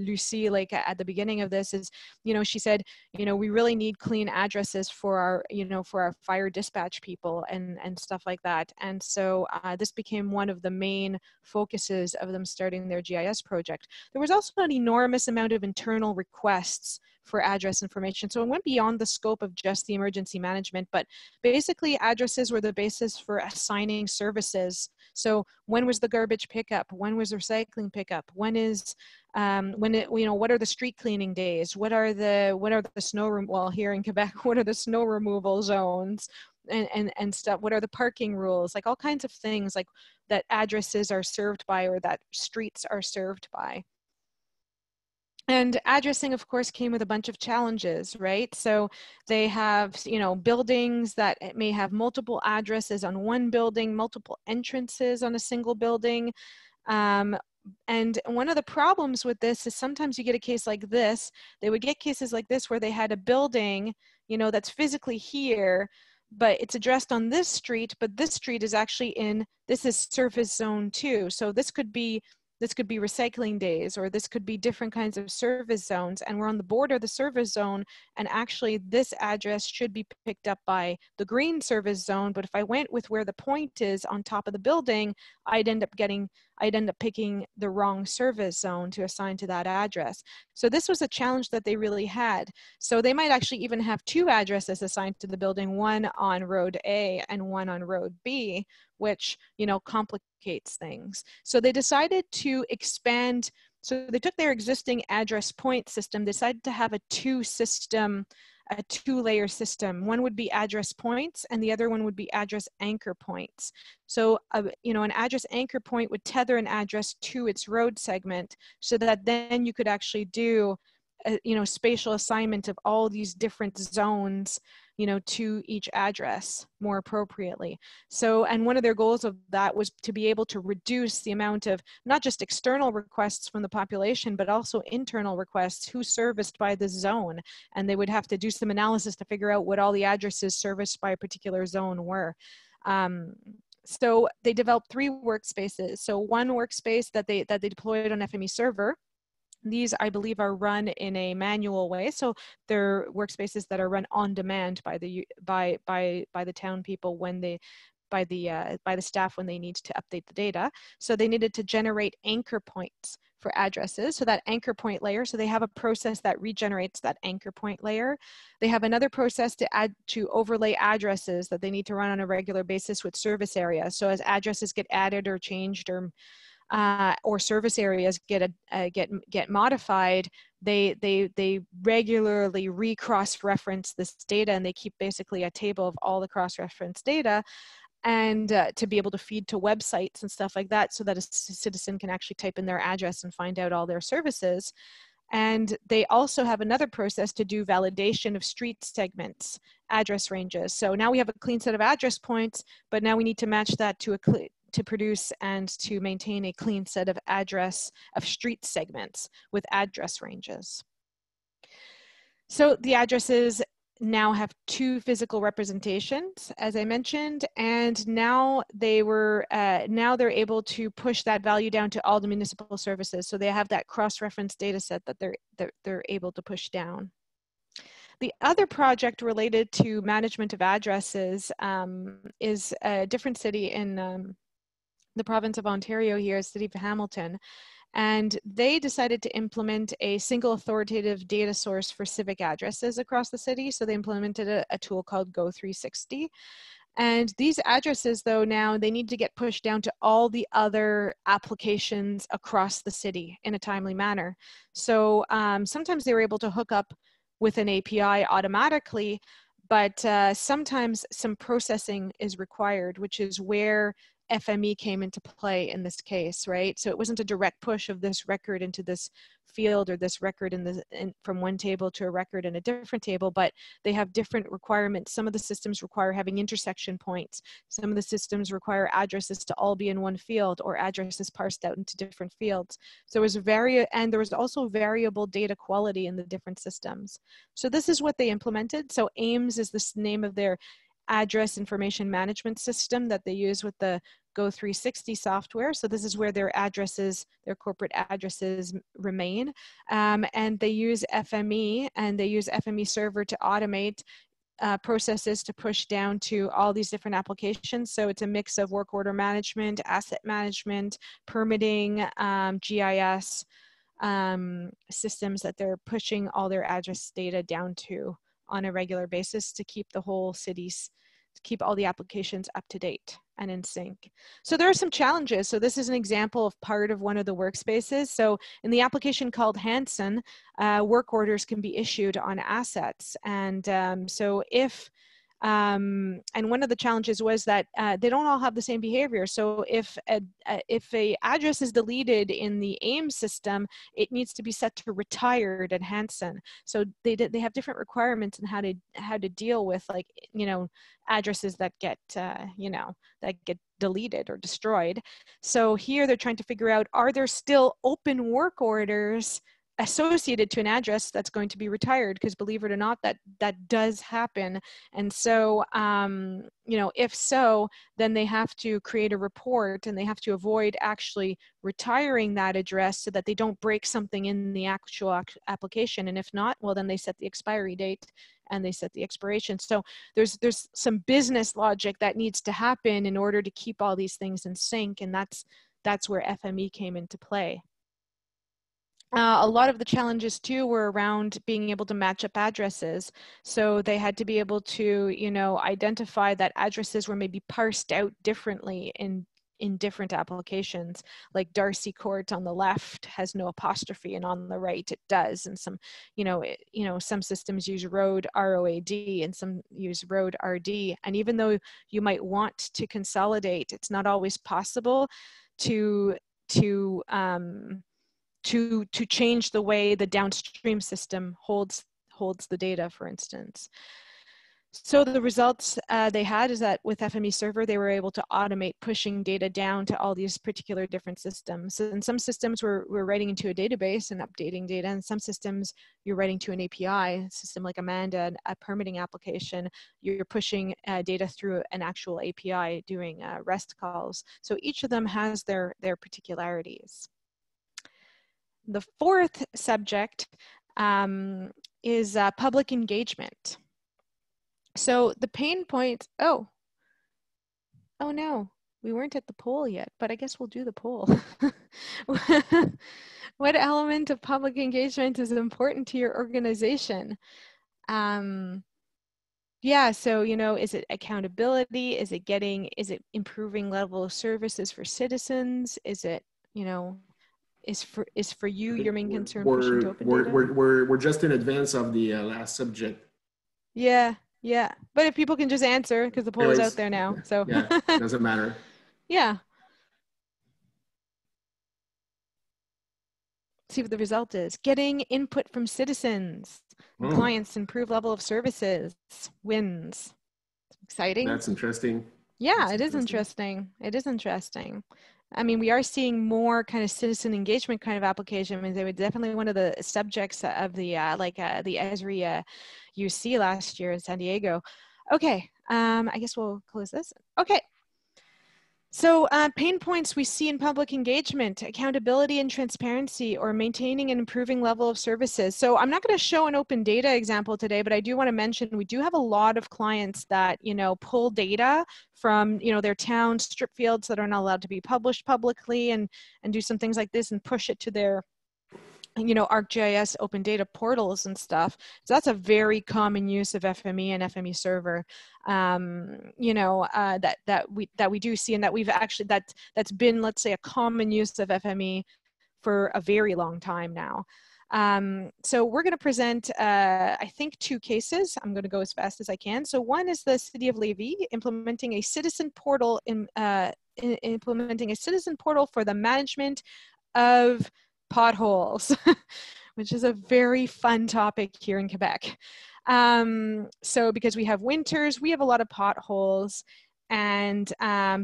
Lucy, like at the beginning of this, is, you know, she said, you know, we really need clean addresses for our, you know, for our fire dispatch people and stuff like that. And so this became one of the main focuses of them starting their GIS project. There was also an enormous amount of internal requests for address information. So it went beyond the scope of just the emergency management, but basically addresses were the basis for assigning services. So when was the garbage pickup? When was recycling pickup? When is, you know, what are the street cleaning days? What are the snow room, well, here in Quebec, what are the snow removal zones and stuff? What are the parking rules? Like all kinds of things like that addresses are served by, or that streets are served by. And addressing, of course, came with a bunch of challenges, right? So they have, you know, buildings that may have multiple addresses on one building, multiple entrances on a single building. And one of the problems with this is sometimes you get a case like this. They would get cases like this where they had a building, you know, that's physically here, but it's addressed on this street, but this street is actually in, this is surface zone 2. So this could be recycling days, or this could be different kinds of service zones, and we're on the border of the service zone, and actually this address should be picked up by the green service zone, but if I went with where the point is on top of the building, I'd end up picking the wrong service zone to assign to that address. So this was a challenge that they really had. So they might actually even have two addresses assigned to the building, one on road A and one on road B, which, you know, complicates things. So they decided to expand. So they took their existing address point system, decided to have a two-layer system. One would be address points and the other one would be address anchor points. So, you know, an address anchor point would tether an address to its road segment so that then you could actually do, you know, spatial assignment of all these different zones, you know, to each address more appropriately. So, and one of their goals of that was to be able to reduce the amount of not just external requests from the population, but also internal requests, who's serviced by the zone. And they would have to do some analysis to figure out what all the addresses serviced by a particular zone were. So they developed three workspaces. So one workspace that they deployed on FME server. These, I believe, are run in a manual way. So they're workspaces that are run on demand by the town people by the staff when they need to update the data. So they needed to generate anchor points for addresses. So that anchor point layer, so they have a process that regenerates that anchor point layer. They have another process to overlay addresses that they need to run on a regular basis with service areas. So as addresses get added or changed or service areas get modified, they regularly cross-reference this data, and they keep basically a table of all the cross-reference data, and to be able to feed to websites and stuff like that, so that a citizen can actually type in their address and find out all their services. And they also have another process to do validation of street segments, address ranges. So now we have a clean set of address points, but now we need to match that to produce and to maintain a clean set of street segments with address ranges. So the addresses now have two physical representations, as I mentioned, and now they're able to push that value down to all the municipal services. So they have that cross-reference data set that they're able to push down. The other project related to management of addresses is a different city in the province of Ontario here, City of Hamilton, and they decided to implement a single authoritative data source for civic addresses across the city. So they implemented a tool called Go360. And these addresses, though, now they need to get pushed down to all the other applications across the city in a timely manner. So sometimes they were able to hook up with an API automatically, but sometimes some processing is required, which is where FME came into play in this case, right? So it wasn't a direct push of this record into this field, or this record from one table to a record in a different table, but they have different requirements. Some of the systems require having intersection points. Some of the systems require addresses to all be in one field, or addresses parsed out into different fields. So there was also variable data quality in the different systems. So this is what they implemented. So AIMS is the name of their address information management system that they use with the Go360 software. So this is where their corporate addresses remain. And they use FME, and they use FME server to automate processes to push down to all these different applications. So it's a mix of work order management, asset management, permitting, GIS systems that they're pushing all their address data down to on a regular basis to keep the whole city's, to keep all the applications up to date and in sync. So there are some challenges. So this is an example of part of one of the workspaces. So in the application called Hanson, work orders can be issued on assets. And so if And one of the challenges was that they don't all have the same behavior. So if a address is deleted in the AIM system, it needs to be set to retired at Hansen. So they have different requirements in how to deal with, like, you know, addresses that get that get deleted or destroyed. So here they're trying to figure out, are there still open work orders associated to an address that's going to be retired? Because believe it or not, that does happen. And so, if so, then they have to create a report, and they have to avoid actually retiring that address so that they don't break something in the actual application. And if not, well, then they set the expiry date and they set the expiration. So there's some business logic that needs to happen in order to keep all these things in sync. And that's where FME came into play. A lot of the challenges too were around being able to match up addresses. So they had to be able to, identify that addresses were maybe parsed out differently in different applications, like Darcy Court on the left has no apostrophe and on the right it does. And some, some systems use road ROAD and some use road RD. And even though you might want to consolidate, it's not always possible to change the way the downstream system holds the data, for instance. So the results they had is that with FME Server, they were able to automate pushing data down to all these particular different systems. And some systems were writing into a database and updating data, and some systems you're writing to an API system like Amanda, a permitting application. You're pushing data through an actual API doing REST calls. So each of them has their particularities. The fourth subject is public engagement. So the pain point, oh no, we weren't at the poll yet, but I guess we'll do the poll. What element of public engagement is important to your organization? So, is it accountability? Is it improving level of services for citizens? Is for you your main concern? We're just in advance of the last subject. Yeah. But if people can just answer, because the poll is out there now, so yeah, it doesn't matter. Yeah. See what the result is. Getting input from citizens, clients, improve level of services, wins. It's exciting. That's interesting. Yeah, it is interesting. It is interesting. I mean, we are seeing more kind of citizen engagement kind of application. I mean, they were definitely one of the subjects of the ESRI UC last year in San Diego. Okay, I guess we'll close this. Okay. So pain points we see in public engagement, accountability and transparency, or maintaining and improving level of services. So I'm not going to show an open data example today, but I do want to mention we do have a lot of clients that, pull data from, their town strip fields that are not allowed to be published publicly and do some things like this and push it to their, ArcGIS open data portals and stuff. So that's a very common use of FME and FME Server, that we do see, and that we've actually, that's been, let's say, a common use of FME for a very long time now. So we're going to present, I think, two cases. I'm going to go as fast as I can. So one is the City of Lévis implementing a citizen portal for the management of potholes, which is a very fun topic here in Quebec. So because we have winters, we have a lot of potholes, and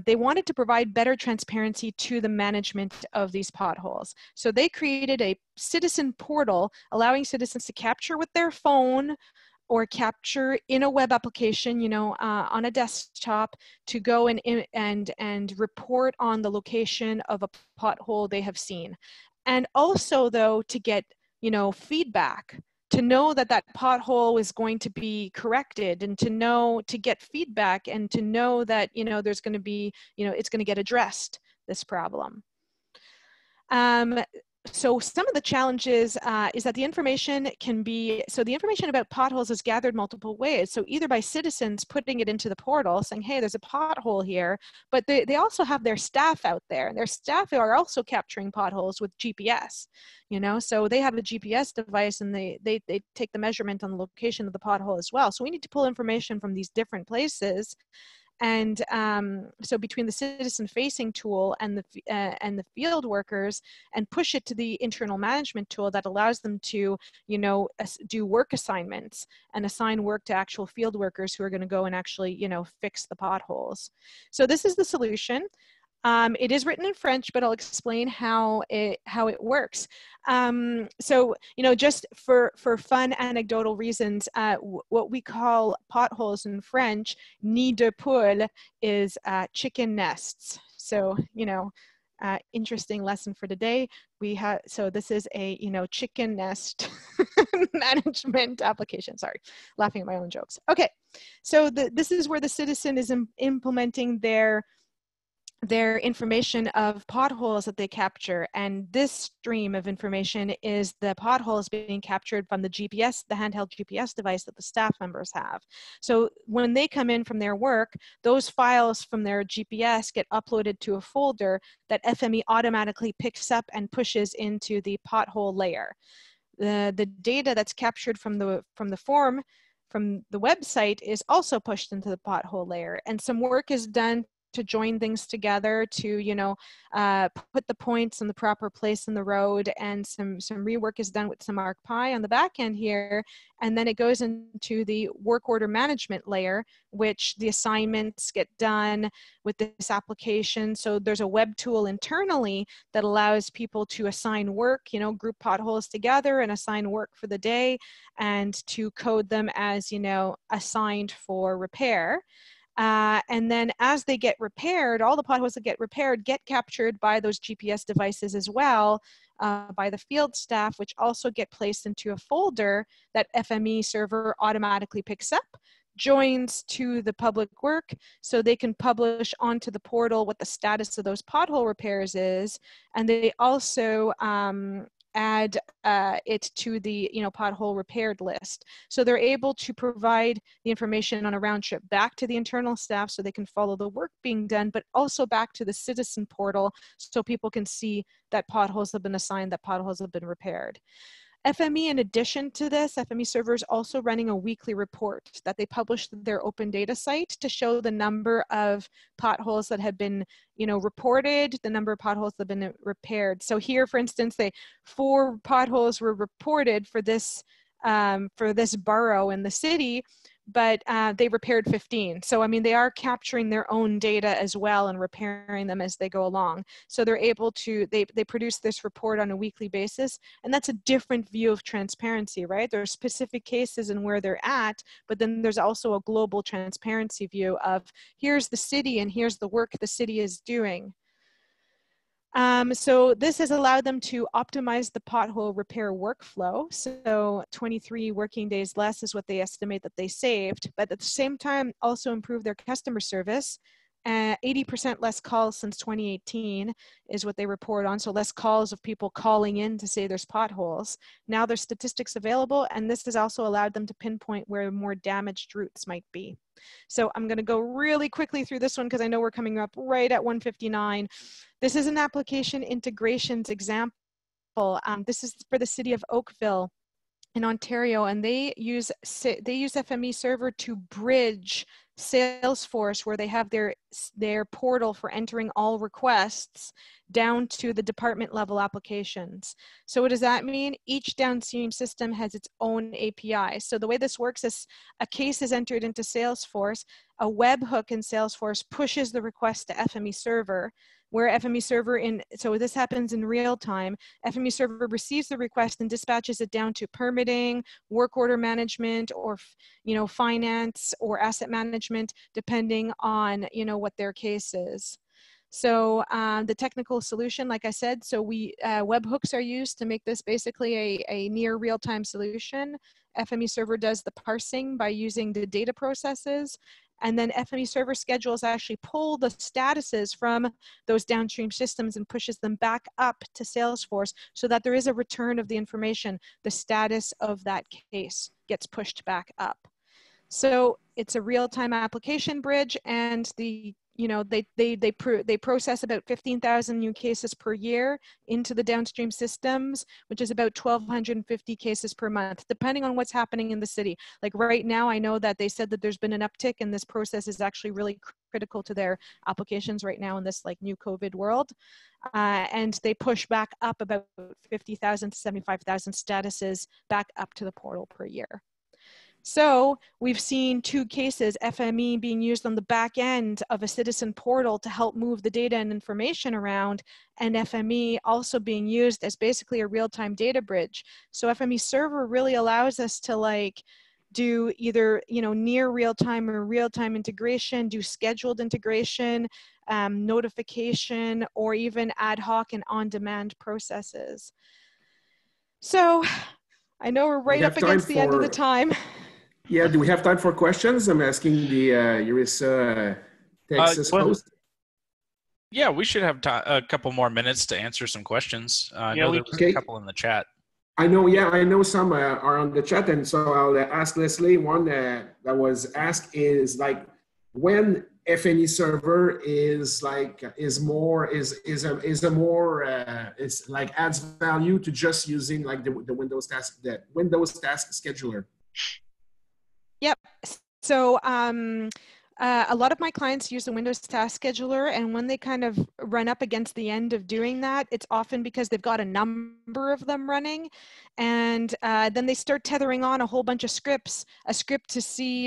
they wanted to provide better transparency to the management of these potholes. So they created a citizen portal allowing citizens to capture with their phone or capture in a web application, on a desktop, to go and report on the location of a pothole they have seen. And also, though, to get, feedback, to know that that pothole is going to be corrected, and to get feedback, and to know that, there's going to be, it's going to get addressed, this problem. So some of the challenges is that the information can be, so the information about potholes is gathered multiple ways. So either by citizens putting it into the portal saying, hey, there's a pothole here, but they also have their staff out there, and their staff are also capturing potholes with GPS, you know, so they have a GPS device and they take the measurement on the location of the pothole as well. So we need to pull information from these different places. And so between the citizen-facing tool and the field workers, and push it to the internal management tool that allows them to, you know, do work assignments and assign work to actual field workers who are going to go and actually, you know, fix the potholes. So this is the solution. It is written in French, but I'll explain how it works. So, you know, just for fun anecdotal reasons, what we call potholes in French, nid de poule, is chicken nests. So, you know, interesting lesson for today. We have, so this is a, you know, chicken nest management application. Sorry, laughing at my own jokes. Okay, so this is where the citizen is implementing their information of potholes that they capture, and this stream of information is the potholes being captured from the GPS, the handheld GPS device that the staff members have. So when they come in from their work, those files from their GPS get uploaded to a folder that FME automatically picks up and pushes into the pothole layer. The data that's captured from the form from the website is also pushed into the pothole layer, and some work is done to join things together, to, you know, put the points in the proper place in the road, and some rework is done with some ArcPy on the back end here, and then it goes into the work order management layer, which the assignments get done with this application. So there's a web tool internally that allows people to assign work, you know, group potholes together and assign work for the day, and to code them as, you know, assigned for repair. And then as they get repaired, all the potholes that get repaired get captured by those GPS devices as well, by the field staff, which also get placed into a folder that FME server automatically picks up, joins to the public work, so they can publish onto the portal what the status of those pothole repairs is, and they also add it to the, you know, pothole repaired list. So they're able to provide the information on a round trip back to the internal staff so they can follow the work being done, but also back to the citizen portal so people can see that potholes have been assigned, that potholes have been repaired. FME, in addition to this, FME server is also running a weekly report that they publish to their open data site to show the number of potholes that have been, you know, reported, the number of potholes that have been repaired. So here, for instance, four potholes were reported for this borough in the city, but they repaired 15. So, I mean, they are capturing their own data as well and repairing them as they go along. So they're able to, they produce this report on a weekly basis, and that's a different view of transparency, right? There are specific cases and where they're at, but then there's also a global transparency view of here's the city and here's the work the city is doing. So this has allowed them to optimize the pothole repair workflow. So 23 working days less is what they estimate that they saved, but at the same time also improve their customer service. 80% less calls since 2018 is what they report on. So less calls of people calling in to say there's potholes. Now there's statistics available, and this has also allowed them to pinpoint where more damaged routes might be. So I'm going to go really quickly through this one because I know we're coming up right at 1:59. This is an application integrations example. This is for the city of Oakville in Ontario, and they use FME server to bridge Salesforce, where they have their portal for entering all requests down to the department level applications. So what does that mean? Each downstream system has its own API. So the way this works is a case is entered into Salesforce, a webhook in Salesforce pushes the request to FME server, where FME server so this happens in real time, FME server receives the request and dispatches it down to permitting, work order management, or, you know, finance or asset management, depending on, you know, what their case is. So the technical solution, like I said, so webhooks are used to make this basically a near real-time solution. FME server does the parsing by using the data processes, And then FME server schedules actually pull the statuses from those downstream systems and pushes them back up to Salesforce so that there is a return of the information. The status of that case gets pushed back up. So it's a real-time application bridge, and the they process about 15,000 new cases per year into the downstream systems, which is about 1,250 cases per month, depending on what's happening in the city. Like right now, I know that they said that there's been an uptick, and this process is actually really critical to their applications right now in this like new COVID world. And they push back up about 50,000 to 75,000 statuses back up to the portal per year. So we've seen two cases, FME being used on the back end of a citizen portal to help move the data and information around, and FME also being used as basically a real-time data bridge. So FME server really allows us to like do either near real-time or real-time integration, do scheduled integration, notification, or even ad hoc and on-demand processes. So I know we're right up against the end of the time. Yeah, do we have time for questions? I'm asking the Eurisa Texas host. Yeah, we should have a couple more minutes to answer some questions. I know there was a couple in the chat. I know, yeah, I know some are on the chat, and so I'll ask Leslie. One that was asked is like, when FME server is adds value to just using like the Windows task scheduler. Yep. So a lot of my clients use the Windows task scheduler, and when they kind of run up against the end of doing that, it's often because they've got a number of them running, and then they start tethering on a whole bunch of scripts, a script to see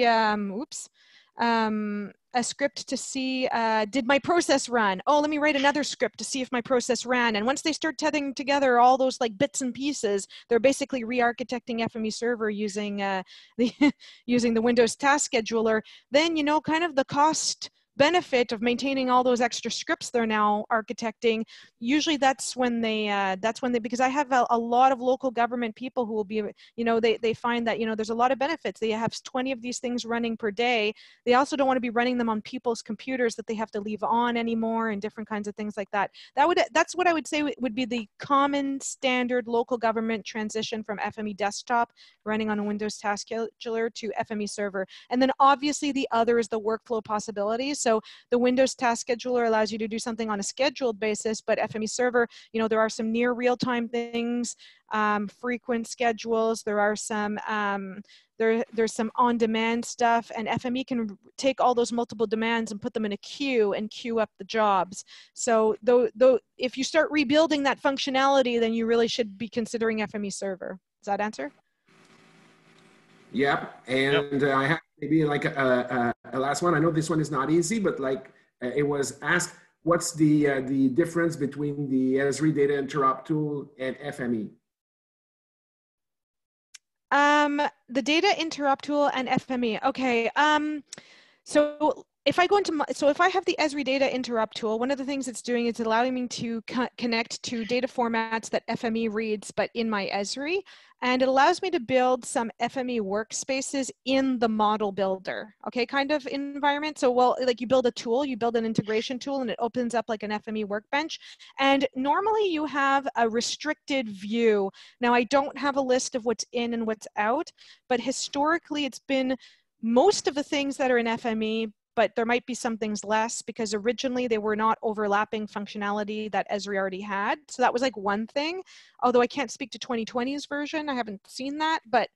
did my process run? Oh, let me write another script to see if my process ran. And once they start tethering together all those like bits and pieces, they're basically re-architecting FME server using using the Windows task scheduler. Then kind of the cost benefit of maintaining all those extra scripts they're now architecting. Usually that's when they, because I have a lot of local government people who will be, they find that, there's a lot of benefits. They have 20 of these things running per day. They also don't want to be running them on people's computers that they have to leave on anymore and different kinds of things like that. That's what I would say would be the common standard local government transition from FME desktop running on a Windows task scheduler to FME server. And then obviously the other is the workflow possibilities. So the Windows task scheduler allows you to do something on a scheduled basis, but FME server, there are some near real-time things, frequent schedules, there are some, there's some on-demand stuff, and FME can take all those multiple demands and put them in a queue and queue up the jobs. So though if you start rebuilding that functionality, then you really should be considering FME server. Does that answer? Yep, and I have maybe like a last one. I know this one is not easy, but like it was asked, what's the difference between the Esri data interop tool and FME? The data interop tool and FME. Okay. So if I have the Esri data interop tool, one of the things it's doing is allowing me to connect to data formats that FME reads, but in my Esri. And it allows me to build some FME workspaces in the model builder, okay, kind of environment. So, well, like you build a tool, you build an integration tool, and it opens up like an FME workbench. And normally you have a restricted view. Now, I don't have a list of what's in and what's out, but historically it's been most of the things that are in FME, but there might be some things less because originally they were not overlapping functionality that Esri already had. So that was like one thing, although I can't speak to 2020's version. I haven't seen that, but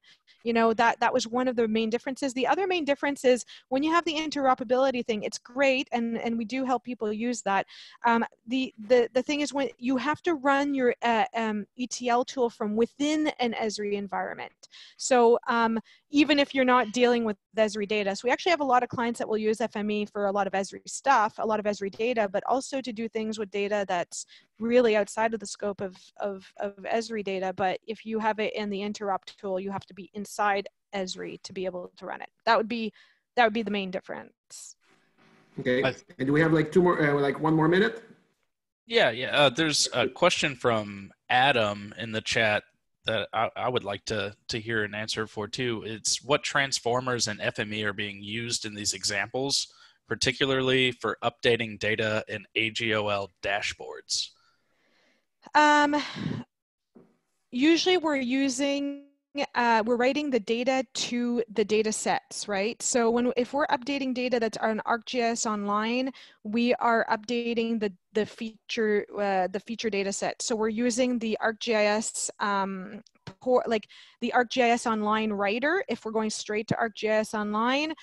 that was one of the main differences. The other main difference is when you have the interoperability thing, it's great, and we do help people use that. The thing is when you have to run your ETL tool from within an Esri environment. So even if you're not dealing with Esri data, so we actually have a lot of clients that will use FME for a lot of Esri stuff, a lot of Esri data, but also to do things with data that's really outside of the scope of Esri data. But if you have it in the interop tool, you have to be inside Esri to be able to run it. That would be the main difference. Okay, and do we have like one more minute? Yeah. There's a question from Adam in the chat that I would like to hear an answer for too. It's what transformers and FME are being used in these examples, particularly for updating data in AGOL dashboards. Usually we're using, we're writing the data to the data sets, right? So if we're updating data that's on ArcGIS Online, we are updating the feature data set. So we're using the ArcGIS, like the ArcGIS Online writer, if we're going straight to ArcGIS Online.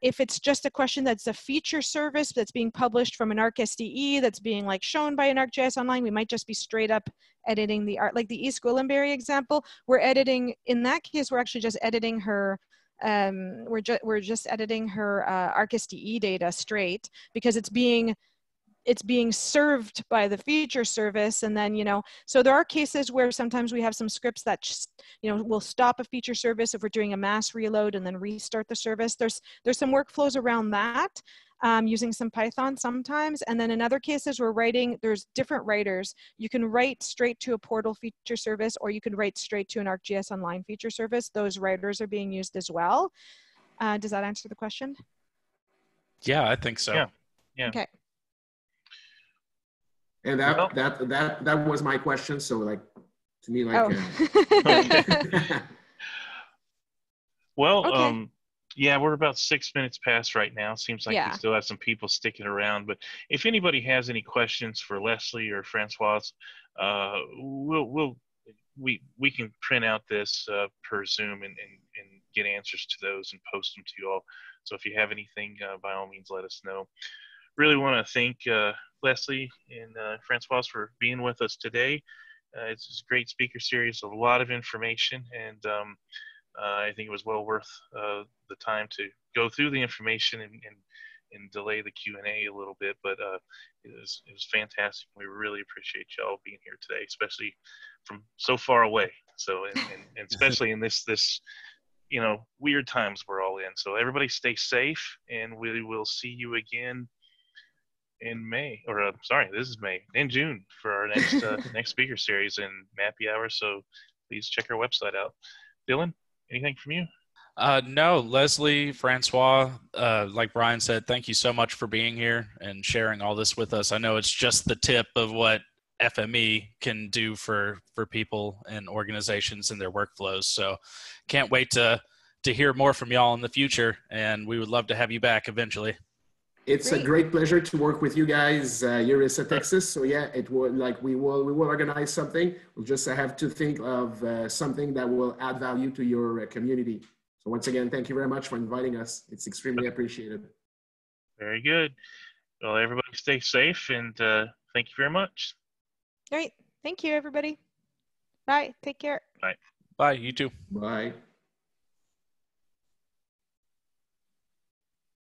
If it's just a question that's a feature service that's being published from an ArcSDE that's being like shown by an ArcGIS Online, we might just be straight up editing the art, like the East Gwillimbury example. We're editing, in that case, we're actually just editing her, we're just editing her ArcSDE data straight, because it's being served by the feature service. And then, you know, so there are cases where sometimes we have some scripts that just, you know, will stop a feature service if we're doing a mass reload and then restart the service. There's some workflows around that using some Python sometimes. And then in other cases we're writing, there's different writers. You can write straight to a portal feature service, or you can write straight to an ArcGIS Online feature service. Those writers are being used as well. Does that answer the question? Yeah, I think so. Yeah. Okay. And that was my question. So, like, to me, like, okay. Well, okay. Yeah, we're about 6 minutes past right now. Seems like we still have some people sticking around. But if anybody has any questions for Leslie or Francoise, we can print out this per Zoom and get answers to those and post them to you all. So if you have anything, by all means, let us know. Really want to thank Leslie and Francoise for being with us today. It's a great speaker series, a lot of information, and I think it was well worth the time to go through the information and delay the Q&A a little bit, but it was fantastic. We really appreciate y'all being here today, especially from so far away. So, and especially in this you know, weird times we're all in. So everybody stay safe, and we will see you again in May, or sorry, this is May, in June for our next next speaker series and Mappy Hour. So please check our website out. Dylan, anything from you? No, Leslie, Francois, like Brian said, thank you so much for being here and sharing all this with us. I know it's just the tip of what FME can do for people and organizations and their workflows. So can't wait to hear more from y'all in the future, and we would love to have you back eventually. It's a great pleasure to work with you guys. Eureka, Texas. So yeah, it will, like, we will organize something. We'll just have to think of something that will add value to your community. So once again, thank you very much for inviting us. It's extremely appreciated. Very good. Well, everybody stay safe, and thank you very much. All right. Thank you, everybody. Bye. Take care. Bye. Bye. You too. Bye.